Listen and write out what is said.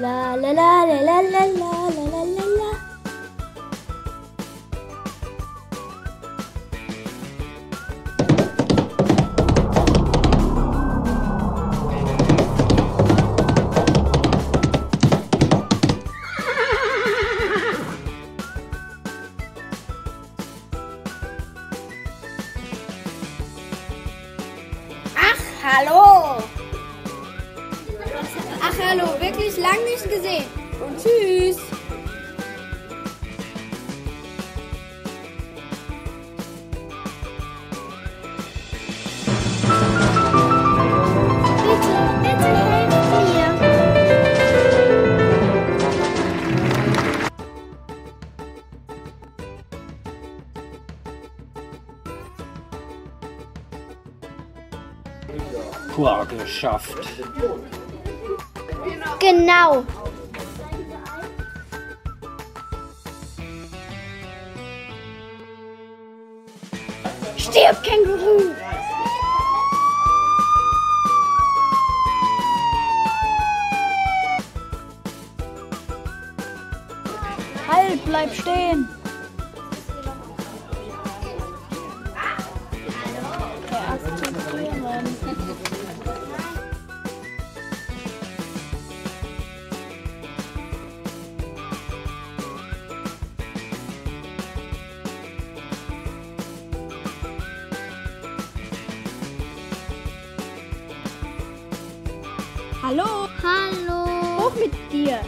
La la la la la la la la la la. Hallo! Ach hallo, wirklich lang nicht gesehen. Und tschüss! Bitte, bitte helft mir! Hurra, geschafft! Genau. Stirb, Känguru! Halt, bleib stehen! Hallo! Hallo! Hoch mit dir!